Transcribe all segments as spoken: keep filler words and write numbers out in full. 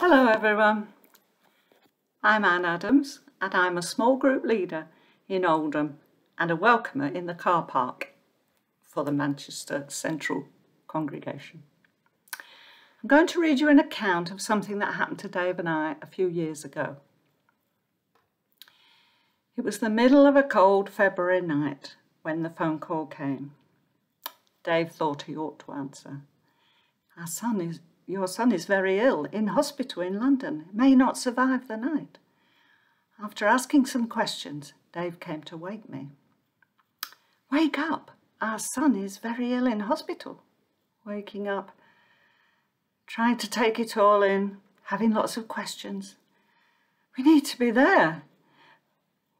Hello everyone, I'm Anne Adams and I'm a small group leader in Oldham and a welcomer in the car park for the Manchester Central Congregation. I'm going to read you an account of something that happened to Dave and I a few years ago. It was the middle of a cold February night when the phone call came. Dave thought he ought to answer. Our son is Your son is very ill, in hospital in London, may not survive the night. After asking some questions, Dave came to wake me. Wake up, our son is very ill in hospital. Waking up, trying to take it all in, having lots of questions. We need to be there.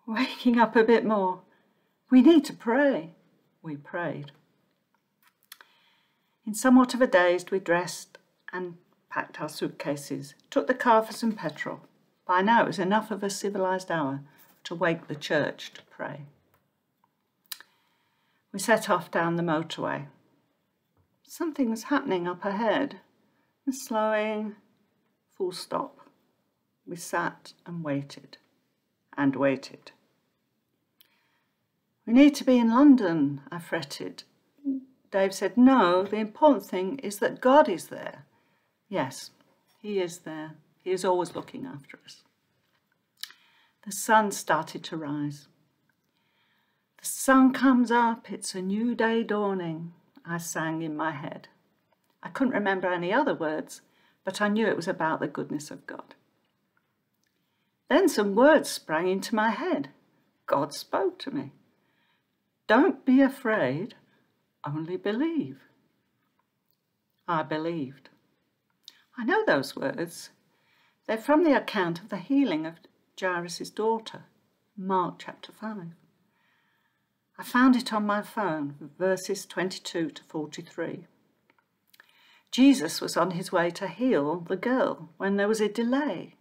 Waking up a bit more. We need to pray. We prayed. In somewhat of a daze, we dressed and packed our suitcases, took the car for some petrol. By now it was enough of a civilised hour to wake the church to pray. We set off down the motorway. Something was happening up ahead, and slowing, full stop. We sat and waited, and waited. We need to be in London, I fretted. Dave said, no, the important thing is that God is there. Yes, he is there. He is always looking after us. The sun started to rise. The sun comes up, it's a new day dawning, I sang in my head. I couldn't remember any other words, but I knew it was about the goodness of God. Then some words sprang into my head. God spoke to me. Don't be afraid, only believe. I believed. I know those words. They're from the account of the healing of Jairus' daughter, Mark chapter five. I found it on my phone, verses twenty-two to forty-three. Jesus was on his way to heal the girl when there was a delay.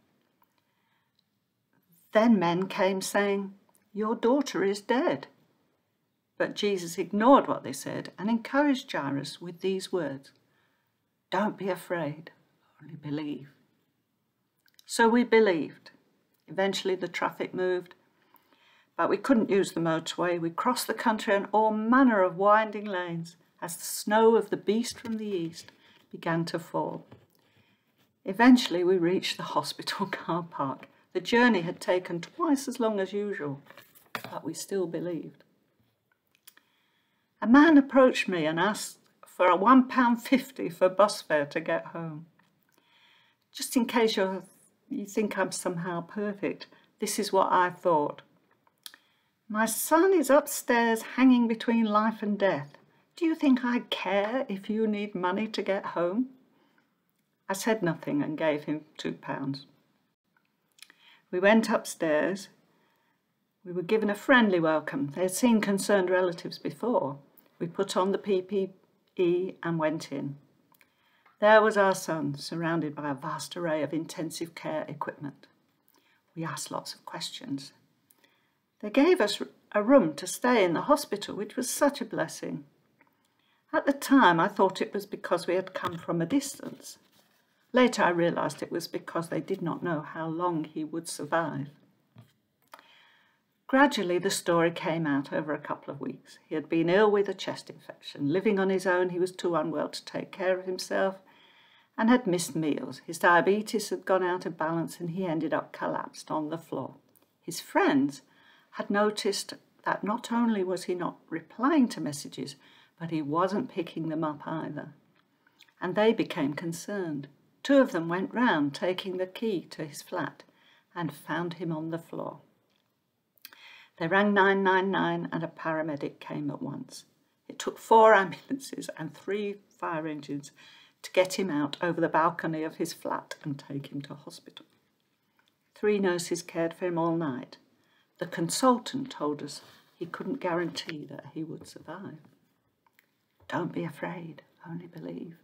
Then men came saying, "Your daughter is dead." But Jesus ignored what they said and encouraged Jairus with these words, "Don't be afraid. Only believe." So we believed. Eventually the traffic moved, but we couldn't use the motorway. We crossed the country on all manner of winding lanes as the snow of the beast from the east began to fall. Eventually we reached the hospital car park. The journey had taken twice as long as usual, but we still believed. A man approached me and asked for a one pound fifty for bus fare to get home. Just in case you're, you think I'm somehow perfect, this is what I thought. My son is upstairs hanging between life and death. Do you think I care if you need money to get home? I said nothing and gave him two pounds. We went upstairs. We were given a friendly welcome. They had seen concerned relatives before. We put on the P P E and went in. There was our son, surrounded by a vast array of intensive care equipment. We asked lots of questions. They gave us a room to stay in the hospital, which was such a blessing. At the time, I thought it was because we had come from a distance. Later, I realised it was because they did not know how long he would survive. Gradually, the story came out over a couple of weeks. He had been ill with a chest infection. Living on his own, he was too unwell to take care of himself and had missed meals. His diabetes had gone out of balance and he ended up collapsed on the floor. His friends had noticed that not only was he not replying to messages, but he wasn't picking them up either. And they became concerned. Two of them went round, taking the key to his flat, and found him on the floor. They rang nine nine nine and a paramedic came at once. It took four ambulances and three fire engines to get him out over the balcony of his flat and take him to hospital. Three nurses cared for him all night. The consultant told us he couldn't guarantee that he would survive. Don't be afraid, only believe.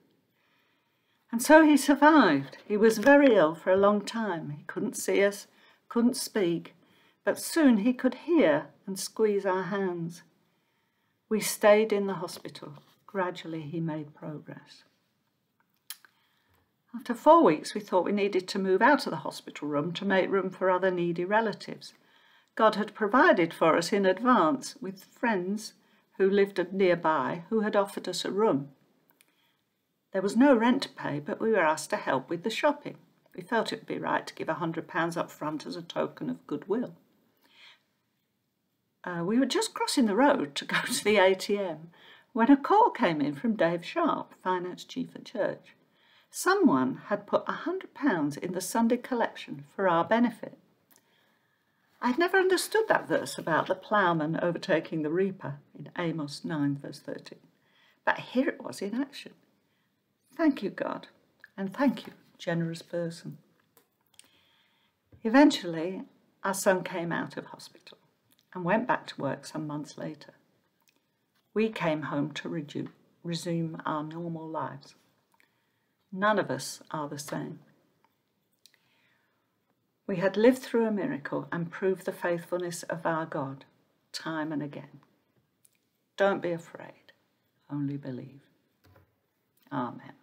And so he survived. He was very ill for a long time. He couldn't see us, couldn't speak, but soon he could hear and squeeze our hands. We stayed in the hospital. Gradually he made progress. After four weeks, we thought we needed to move out of the hospital room to make room for other needy relatives. God had provided for us in advance with friends who lived nearby who had offered us a room. There was no rent to pay, but we were asked to help with the shopping. We felt it would be right to give one hundred pounds up front as a token of goodwill. Uh, we were just crossing the road to go to the A T M when a call came in from Dave Sharp, finance chief at church. Someone had put one hundred pounds in the Sunday collection for our benefit. I'd never understood that verse about the ploughman overtaking the reaper in Amos nine verse thirteen, but here it was in action. Thank you, God, and thank you, generous person. Eventually, our son came out of hospital and went back to work some months later. We came home to resume our normal lives. None of us are the same. We had lived through a miracle and proved the faithfulness of our God time and again. Don't be afraid, only believe. Amen.